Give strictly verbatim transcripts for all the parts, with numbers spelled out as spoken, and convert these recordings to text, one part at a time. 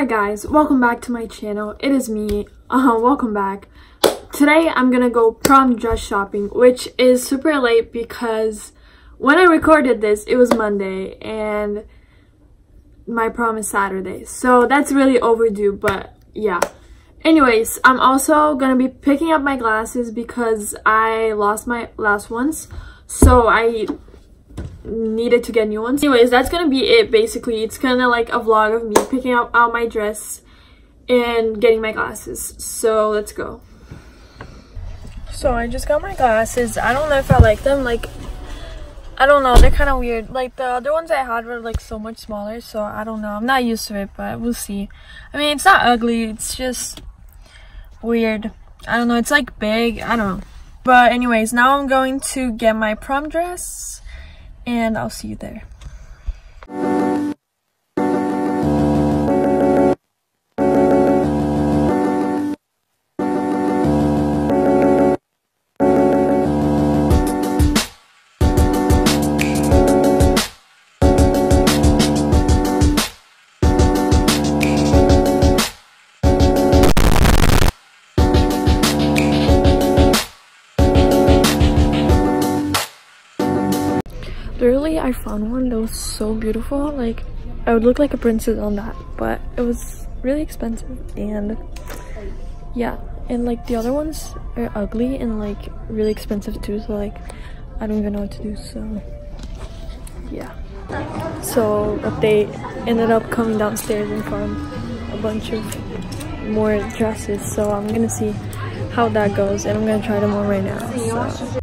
Hi guys, welcome back to my channel. It is me. Uh, welcome back. Today I'm gonna go prom dress shopping, which is super late because when I recorded this, it was Monday and my prom is Saturday. So that's really overdue, but yeah. Anyways, I'm also gonna be picking up my glasses because I lost my last ones. So I needed to get new ones. Anyways, that's gonna be it. Basically, it's kind of like a vlog of me picking out, out my dress and getting my glasses, so let's go. So I just got my glasses. I don't know if I like them. Like, I don't know, they're kind of weird. Like, the other ones I had were like so much smaller, so I don't know, I'm not used to it, but we'll see. I mean, it's not ugly, it's just weird. I don't know, it's like big, I don't know. But anyways, now I'm going to get my prom dress and I'll see you there. Literally, I found one that was so beautiful. Like, I would look like a princess on that, but it was really expensive. And yeah, and like the other ones are ugly and like really expensive too, so like I don't even know what to do. So yeah, so but they ended up coming downstairs and found a bunch of more dresses, so I'm gonna see how that goes and I'm gonna try them on right now. So.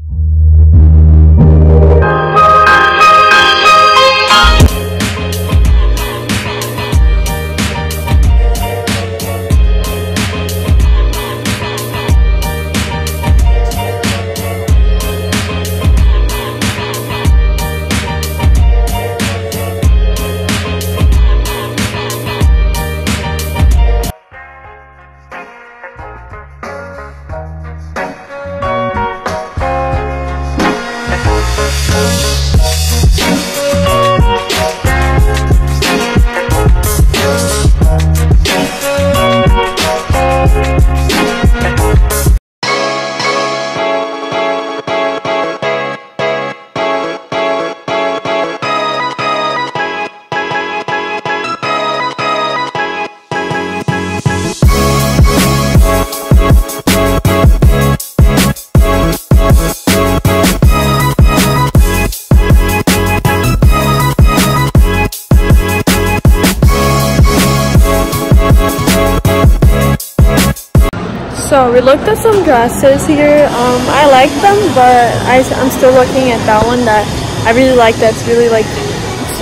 So we looked at some dresses here. um I like them, but I, I'm still looking at that one that I really like, that's really like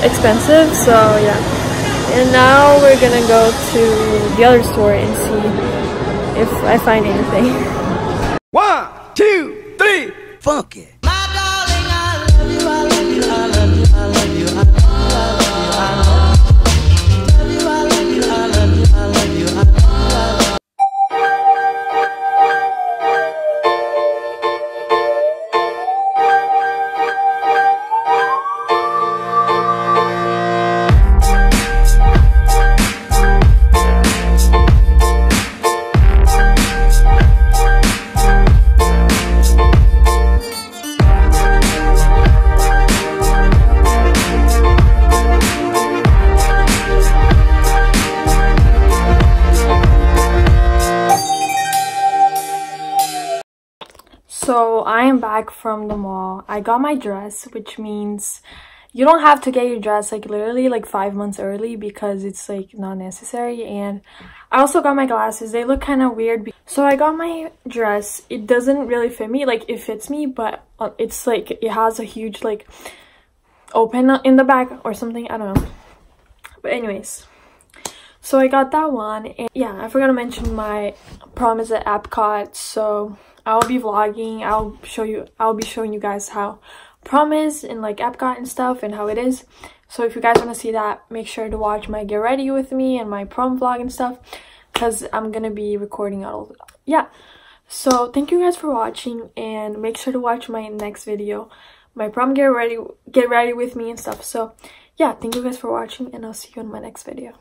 expensive, so yeah. And now we're gonna go to the other store and see if I find anything. One, two, three, fuck it. So I am back from the mall. I got my dress, which means you don't have to get your dress like literally like five months early because it's like not necessary. And I also got my glasses. They look kind of weird. So I got my dress. It doesn't really fit me. Like, it fits me, but it's like it has a huge like open in the back or something, I don't know. But anyways, so I got that one. And yeah, I forgot to mention my prom is at Epcot, so I'll be vlogging. I'll show you. I'll be showing you guys how prom is and like Epcot and stuff and how it is. So if you guys want to see that, make sure to watch my get ready with me and my prom vlog and stuff, because I'm gonna be recording all of it. Yeah. So thank you guys for watching, and make sure to watch my next video, my prom get ready, get ready with me and stuff. So yeah, thank you guys for watching, and I'll see you in my next video.